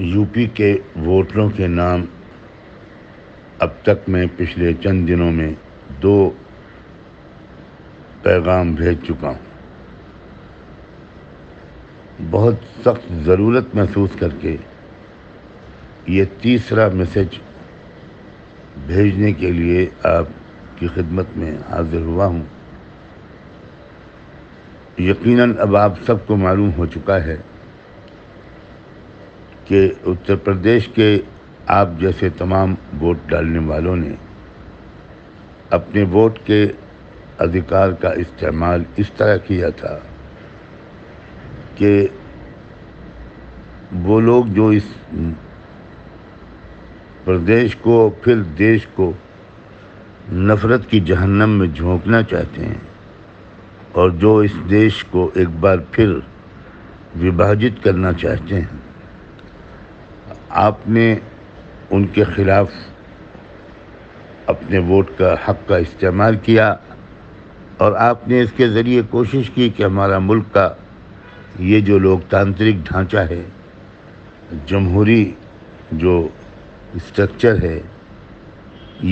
UP के वोटरों के नाम अब तक मैं पिछले चंद दिनों में 2 पैगाम भेज चुका हूँ। बहुत सख्त ज़रूरत महसूस करके ये तीसरा मैसेज भेजने के लिए आपकी खिदमत में हाजिर हुआ हूँ। यकीनन अब आप सबको मालूम हो चुका है कि उत्तर प्रदेश के आप जैसे तमाम वोट डालने वालों ने अपने वोट के अधिकार का इस्तेमाल इस तरह किया था कि वो लोग जो इस प्रदेश को फिर देश को नफ़रत की जहन्नम में झोंकना चाहते हैं और जो इस देश को एक बार फिर विभाजित करना चाहते हैं, आपने उनके ख़िलाफ़ अपने वोट का हक़ का इस्तेमाल किया और आपने इसके ज़रिए कोशिश की कि हमारा मुल्क का ये जो लोकतांत्रिक ढांचा है, जमहूरी जो स्ट्रक्चर है,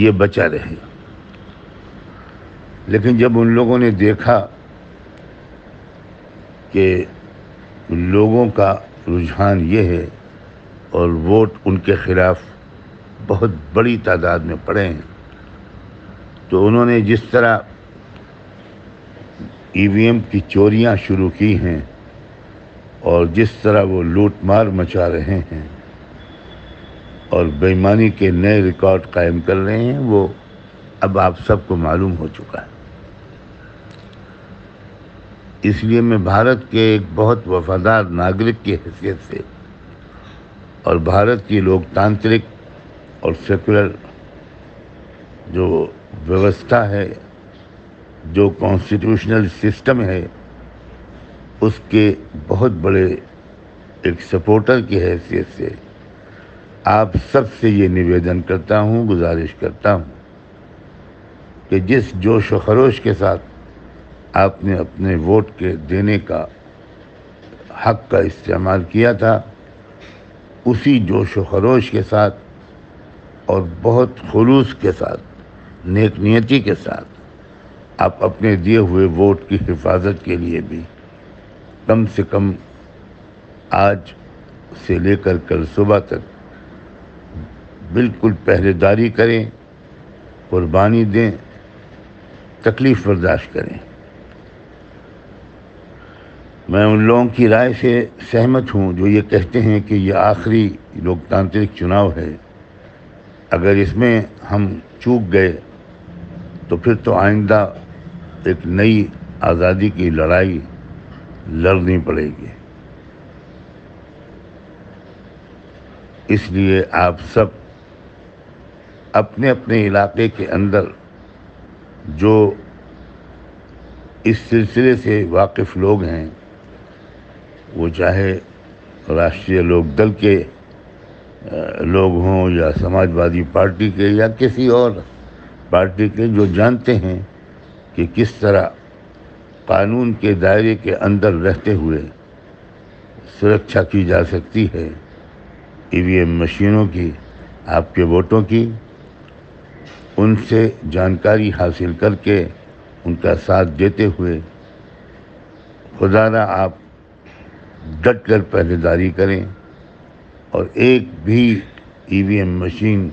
ये बचा रहे। लेकिन जब उन लोगों ने देखा कि लोगों का रुझान ये है और वोट उनके ख़िलाफ़ बहुत बड़ी तादाद में पड़े हैं, तो उन्होंने जिस तरह EVM की चोरियां शुरू की हैं और जिस तरह वो लूटमार मचा रहे हैं और बेईमानी के नए रिकॉर्ड कायम कर रहे हैं, वो अब आप सबको मालूम हो चुका है। इसलिए मैं भारत के एक बहुत वफादार नागरिक की हैसियत से और भारत की लोकतांत्रिक और सेकुलर जो व्यवस्था है, जो कॉन्स्टिट्यूशनल सिस्टम है, उसके बहुत बड़े एक सपोर्टर की हैसियत से आप सब से ये निवेदन करता हूँ, गुजारिश करता हूँ कि जिस जोश व खरोश के साथ आपने अपने वोट के देने का हक़ का इस्तेमाल किया था, उसी जोश व खरोश के साथ और बहुत खुलूस के साथ, नेक नियति के साथ आप अपने दिए हुए वोट की हिफाजत के लिए भी कम से कम आज से लेकर कल सुबह तक बिल्कुल पहरेदारी करें, कुर्बानी दें, तकलीफ़ बर्दाश्त करें। मैं उन लोगों की राय से सहमत हूं जो ये कहते हैं कि ये आखिरी लोकतांत्रिक चुनाव है, अगर इसमें हम चूक गए तो फिर तो आइंदा एक नई आज़ादी की लड़ाई लड़नी पड़ेगी। इसलिए आप सब अपने अपने इलाके के अंदर जो इस सिलसिले से वाकिफ़ लोग हैं, वो चाहे राष्ट्रीय लोकदल के लोग हों या समाजवादी पार्टी के या किसी और पार्टी के, जो जानते हैं कि किस तरह कानून के दायरे के अंदर रहते हुए सुरक्षा की जा सकती है EVM मशीनों की, आपके वोटों की, उनसे जानकारी हासिल करके उनका साथ देते हुए खुदारा आप डट कर पहरेदारी करें और एक भी EVM मशीन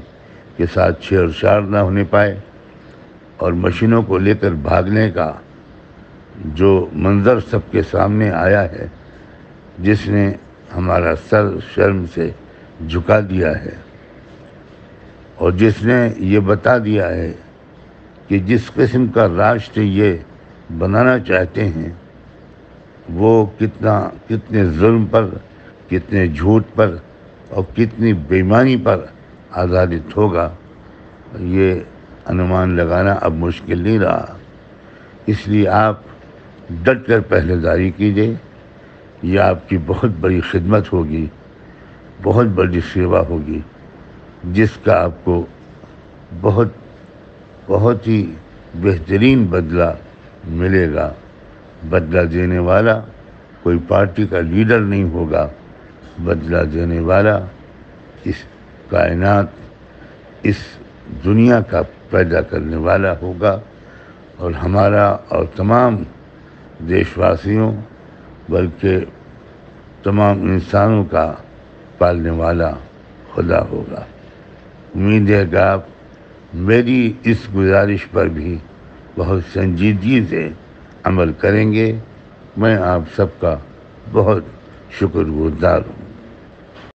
के साथ छेड़छाड़ ना होने पाए। और मशीनों को लेकर भागने का जो मंजर सबके सामने आया है, जिसने हमारा सर शर्म से झुका दिया है और जिसने ये बता दिया है कि जिस किस्म का राष्ट्र ये बनाना चाहते हैं वो कितने जुल्म पर, कितने झूठ पर और कितनी बेईमानी पर आधारित होगा, ये अनुमान लगाना अब मुश्किल नहीं रहा। इसलिए आप डट कर पहरेदारी कीजिए, यह आपकी बहुत बड़ी खिदमत होगी, बहुत बड़ी सेवा होगी, जिसका आपको बहुत बहुत ही बेहतरीन बदला मिलेगा। बदला देने वाला कोई पार्टी का लीडर नहीं होगा, बदला देने वाला इस कायनात, इस दुनिया का पैदा करने वाला होगा और हमारा और तमाम देशवासियों बल्कि तमाम इंसानों का पालने वाला खुदा होगा। उम्मीद है कि आप मेरी इस गुजारिश पर भी बहुत संजीदगी से अमल करेंगे। मैं आप सबका बहुत शुक्रगुजार हूँ।